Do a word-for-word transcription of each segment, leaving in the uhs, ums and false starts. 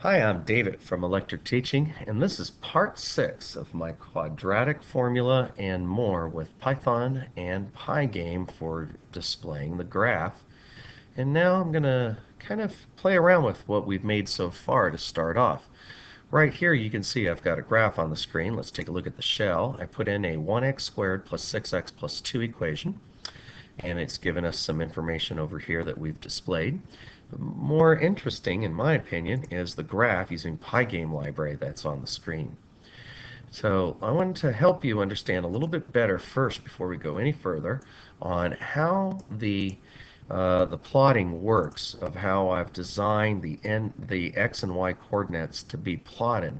Hi, I'm David from Electric Teaching, and this is part six of my quadratic formula and more with Python and Pygame for displaying the graph. And now I'm going to kind of play around with what we've made so far to start off. Right here you can see I've got a graph on the screen. Let's take a look at the shell. I put in a one x squared plus six x plus two equation, and it's given us some information over here that we've displayed. More interesting, in my opinion, is the graph using Pygame library that's on the screen. So I wanted to help you understand a little bit better first, before we go any further, on how the uh, the plotting works, of how I've designed the n the x and y coordinates to be plotted.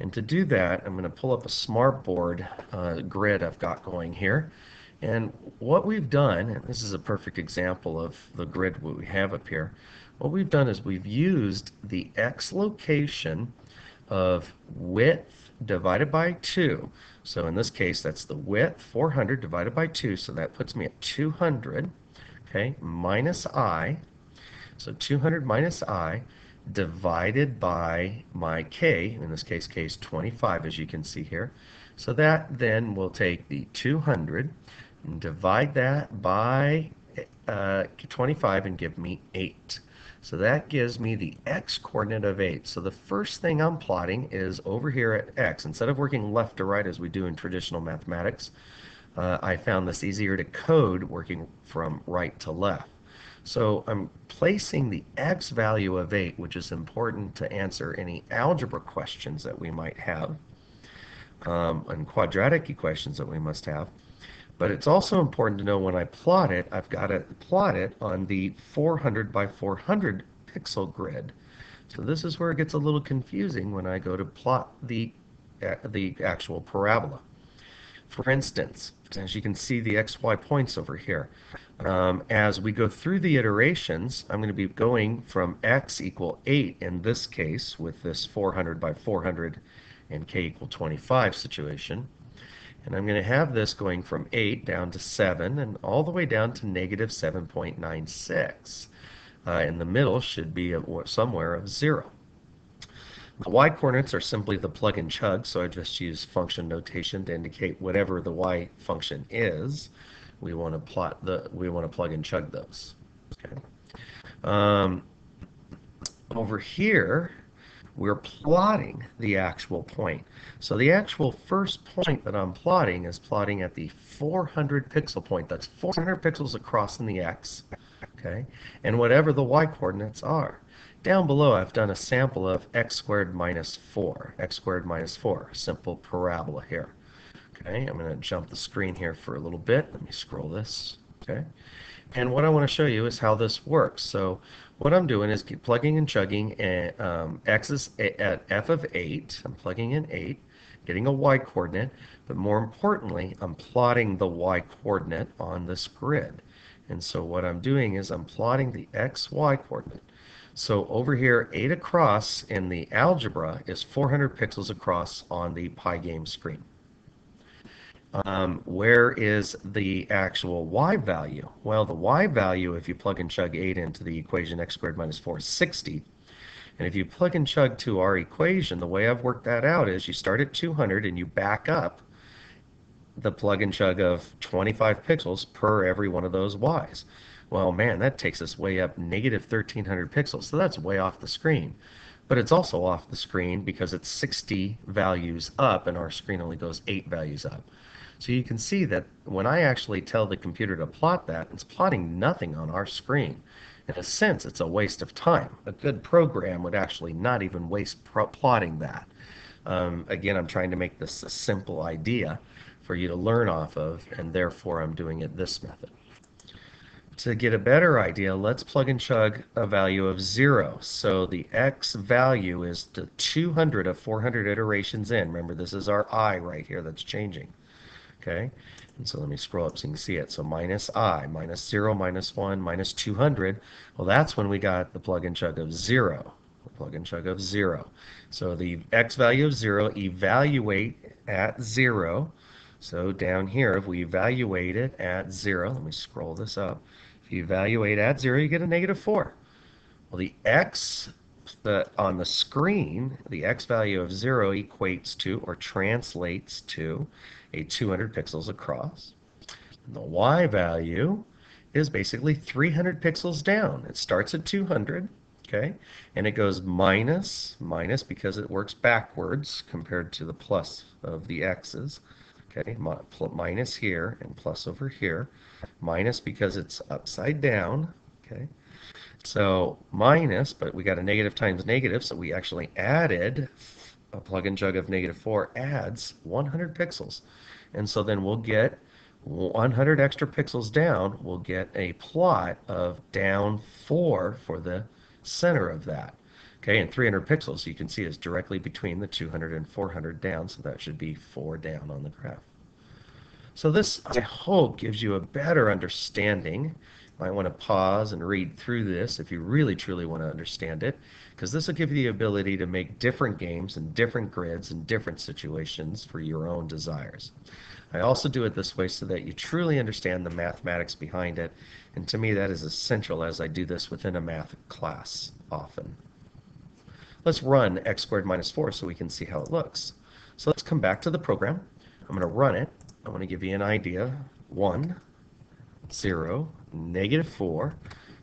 And to do that, I'm going to pull up a smartboard uh, grid I've got going here. And what we've done, and this is a perfect example of the grid we have up here, what we've done is we've used the x location of width divided by two. So in this case, that's the width, four hundred, divided by two, so that puts me at two hundred, okay, minus I. So two hundred minus I divided by my k, in this case, k is twenty-five, as you can see here. So that then will take the two hundred, and divide that by uh, twenty-five and give me eight. So that gives me the x coordinate of eight. So the first thing I'm plotting is over here at x. Instead of working left to right as we do in traditional mathematics, uh, I found this easier to code working from right to left. So I'm placing the x value of eight, which is important to answer any algebra questions that we might have, um, and quadratic equations that we must have. But it's also important to know when I plot it, I've got to plot it on the four hundred by four hundred pixel grid. So this is where it gets a little confusing when I go to plot the, uh, the actual parabola. For instance, as you can see the x y points over here, um, as we go through the iterations, I'm going to be going from x equal eight in this case with this four hundred by four hundred and k equal twenty-five situation. And I'm going to have this going from eight down to seven and all the way down to negative seven point nine six. Uh, in the middle should be a, somewhere of zero. The y-coordinates are simply the plug and chug, so I just use function notation to indicate whatever the y function is. We want to plot the we want to plug and chug those. Okay. Um, over here, we're plotting the actual point. So the actual first point that I'm plotting is plotting at the four hundred pixel point. That's four hundred pixels across in the x, okay, and whatever the y coordinates are. Down below, I've done a sample of x squared minus four, x squared minus four, simple parabola here. Okay, I'm going to jump the screen here for a little bit. Let me scroll this, okay. And what I want to show you is how this works. So what I'm doing is keep plugging and chugging and, um, x's at f of eight. I'm plugging in eight, getting a y-coordinate, but more importantly, I'm plotting the y-coordinate on this grid. And so what I'm doing is I'm plotting the x y coordinate. So over here, eight across in the algebra is four hundred pixels across on the Pygame screen. Um, where is the actual y value? Well, the y value, if you plug and chug eight into the equation x squared minus four is sixty. And if you plug and chug to our equation, the way I've worked that out is you start at two hundred and you back up the plug and chug of twenty-five pixels per every one of those y's. Well, man, that takes us way up negative thirteen hundred pixels. So that's way off the screen. But it's also off the screen because it's sixty values up and our screen only goes eight values up. So you can see that when I actually tell the computer to plot that, it's plotting nothing on our screen. In a sense, it's a waste of time. A good program would actually not even waste pro plotting that. Um, again, I'm trying to make this a simple idea for you to learn off of, and therefore I'm doing it this method. To get a better idea, let's plug and chug a value of zero. So the x value is the two hundred of four hundred iterations in. Remember, this is our I right here that's changing. Okay, and so let me scroll up so you can see it. So minus I, minus zero, minus one, minus two hundred. Well, that's when we got the plug and chug of zero, the plug and chug of zero. So the x value of zero, evaluate at zero. So down here, if we evaluate it at zero, let me scroll this up. If you evaluate at zero, you get a negative four. Well, the x the on the screen, the x value of zero equates to or translates to a two hundred pixels across. And the y value is basically three hundred pixels down. It starts at two hundred, okay, and it goes minus, minus because it works backwards compared to the plus of the x's. Okay, minus here and plus over here. Minus because it's upside down. Okay, so minus, but we got a negative times negative, so we actually added a plug and jug of negative four adds one hundred pixels. And so then we'll get one hundred extra pixels down, we'll get a plot of down four for the center of that. Okay, and three hundred pixels, you can see, is directly between the two hundred and four hundred down, so that should be four down on the graph. So this, I hope, gives you a better understanding. You might want to pause and read through this if you really, truly want to understand it, because this will give you the ability to make different games and different grids and different situations for your own desires. I also do it this way so that you truly understand the mathematics behind it, and to me that is essential as I do this within a math class often. Let's run x squared minus four so we can see how it looks. So let's come back to the program. I'm going to run it. I want to give you an idea. one, zero, negative four.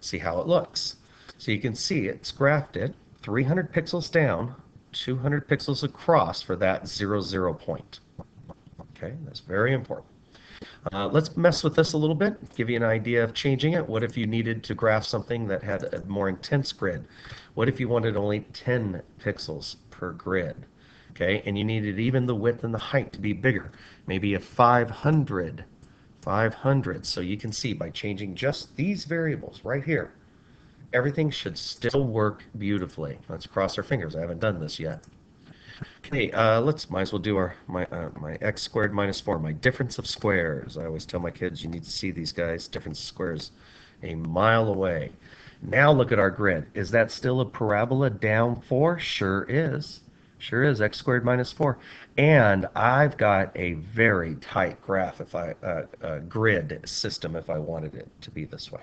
See how it looks. So you can see it's graphed it three hundred pixels down, two hundred pixels across for that zero, zero point. Okay, that's very important. Uh, let's mess with this a little bit, give you an idea of changing it. What if you needed to graph something that had a more intense grid? What if you wanted only ten pixels per grid? Okay, and you needed even the width and the height to be bigger, maybe a five hundred, five hundred. So you can see by changing just these variables right here, everything should still work beautifully. Let's cross our fingers. I haven't done this yet. Okay, uh, let's might as well do our my uh, my x squared minus four, my difference of squares. I always tell my kids you need to see these guys, difference of squares, a mile away. Now look at our grid. Is that still a parabola down four? Sure is. Sure is, x squared minus four. And I've got a very tight graph, if I uh, uh, grid system if I wanted it to be this way.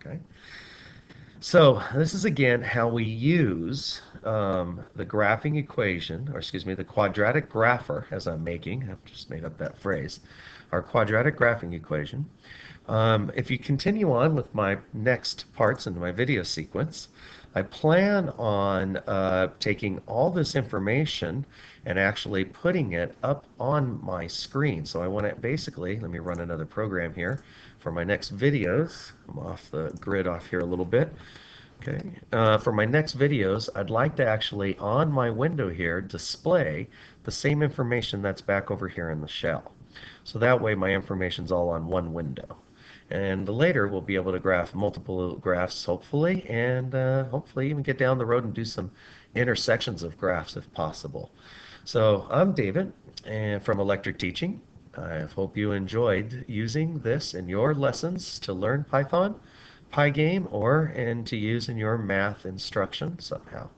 Okay. So this is again how we use um, the graphing equation, or excuse me, the quadratic grapher, as I'm making, I've just made up that phrase, our quadratic graphing equation. Um, if you continue on with my next parts in my video sequence, I plan on uh, taking all this information and actually putting it up on my screen. So I want to basically, let me run another program here for my next videos. I'm off the grid off here a little bit. Okay. Uh, for my next videos, I'd like to actually, on my window here, display the same information that's back over here in the shell. So that way my information's all on one window. And later we'll be able to graph multiple graphs, hopefully, and uh, hopefully even get down the road and do some intersections of graphs if possible. So I'm David and from Electric Teaching. I hope you enjoyed using this in your lessons to learn Python, Pygame, or and to use in your math instruction somehow.